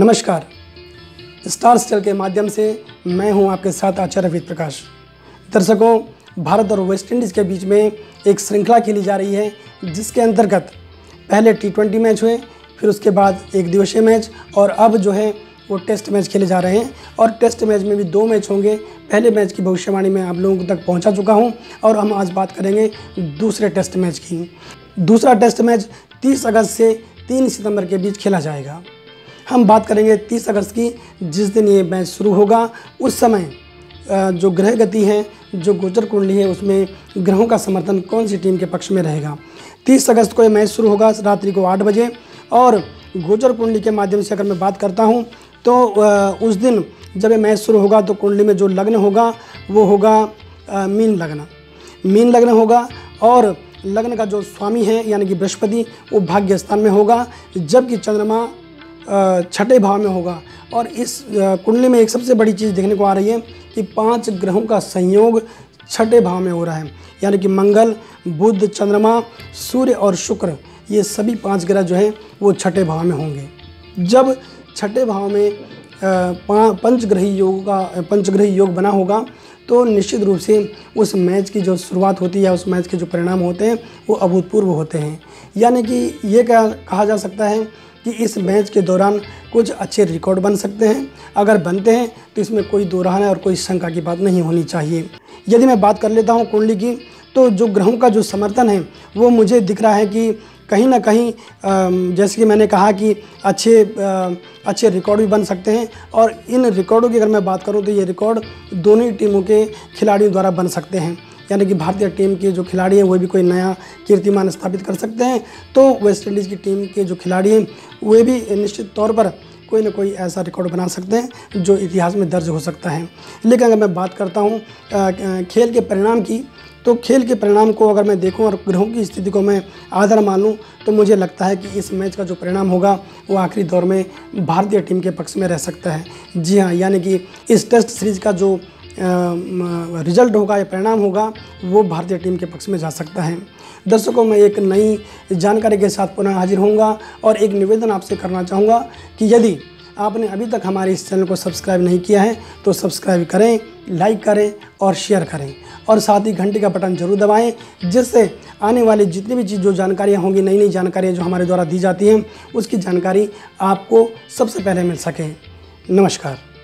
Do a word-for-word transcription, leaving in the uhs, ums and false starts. नमस्कार, स्टार्सटेल के माध्यम से मैं हूं आपके साथ आचार्य रवित प्रकाश। दर्शकों, भारत और वेस्ट इंडीज़ के बीच में एक श्रृंखला खेली जा रही है, जिसके अंतर्गत पहले टी ट्वेंटी मैच हुए, फिर उसके बाद एक दिवसीय मैच और अब जो है वो टेस्ट मैच खेले जा रहे हैं। और टेस्ट मैच में भी दो मैच होंगे। पहले मैच की भविष्यवाणी मैं आप लोगों तक पहुंचा चुका हूं और हम आज बात करेंगे दूसरे टेस्ट मैच की। दूसरा टेस्ट मैच तीस अगस्त से तीन सितंबर के बीच खेला जाएगा। हम बात करेंगे तीस अगस्त की, जिस दिन ये मैच शुरू होगा। उस समय जो ग्रह गति है, जो गोचर कुंडली है, उसमें ग्रहों का समर्थन कौन सी टीम के पक्ष में रहेगा। तीस अगस्त को ये मैच शुरू होगा रात्रि को आठ बजे। और गोचर कुंडली के माध्यम से अगर मैं बात करता हूँ तो उस दिन जब ये मैच शुरू होगा तो कुंडली में जो लग्न होगा वो होगा मीन लग्न। मीन लग्न होगा और लग्न का जो स्वामी है यानी कि बृहस्पति वो भाग्य स्थान में होगा, जबकि चंद्रमा छठे भाव में होगा। और इस कुंडली में एक सबसे बड़ी चीज़ देखने को आ रही है कि पांच ग्रहों का संयोग छठे भाव में हो रहा है, यानी कि मंगल, बुध, चंद्रमा, सूर्य और शुक्र, ये सभी पांच ग्रह जो हैं वो छठे भाव में होंगे। जब छठे भाव में पंचग्रही योग का पंचग्रही योग बना होगा तो निश्चित रूप से उस मैच की जो शुरुआत होती है, उस मैच के जो परिणाम होते हैं वो अभूतपूर्व होते हैं। यानी कि ये कहा जा सकता है कि इस मैच के दौरान कुछ अच्छे रिकॉर्ड बन सकते हैं। अगर बनते हैं तो इसमें कोई दोहराने और कोई शंका की बात नहीं होनी चाहिए। यदि मैं बात कर लेता हूँ कुंडली की, तो जो ग्रहों का जो समर्थन है वो मुझे दिख रहा है कि कहीं ना कहीं, जैसे कि मैंने कहा कि अच्छे अच्छे रिकॉर्ड भी बन सकते हैं। और इन रिकॉर्डों की अगर मैं बात करूं तो ये रिकॉर्ड दोनों ही टीमों के खिलाड़ियों द्वारा बन सकते हैं, यानी कि भारतीय टीम के जो खिलाड़ी हैं वो भी कोई नया कीर्तिमान स्थापित कर सकते हैं, तो वेस्ट इंडीज़ की टीम के जो खिलाड़ी हैं वे भी निश्चित तौर पर कोई ना कोई ऐसा रिकॉर्ड बना सकते हैं जो इतिहास में दर्ज हो सकता है। लेकिन अगर मैं बात करता हूँ खेल के परिणाम की, तो खेल के परिणाम को अगर मैं देखूं और ग्रहों की स्थिति को मैं आधार मान लूं तो मुझे लगता है कि इस मैच का जो परिणाम होगा वो आखिरी दौर में भारतीय टीम के पक्ष में रह सकता है। जी हां, यानी कि इस टेस्ट सीरीज़ का जो रिजल्ट होगा या परिणाम होगा वो भारतीय टीम के पक्ष में जा सकता है। दर्शकों, मैं एक नई जानकारी के साथ पुनः हाजिर होऊंगा और एक निवेदन आपसे करना चाहूँगा कि यदि आपने अभी तक हमारे इस चैनल को सब्सक्राइब नहीं किया है तो सब्सक्राइब करें, लाइक करें और शेयर करें, और साथ ही घंटी का बटन जरूर दबाएं, जिससे आने वाली जितनी भी चीज़ जो जानकारियाँ होंगी, नई नई जानकारियाँ जो हमारे द्वारा दी जाती हैं, उसकी जानकारी आपको सबसे पहले मिल सके। नमस्कार।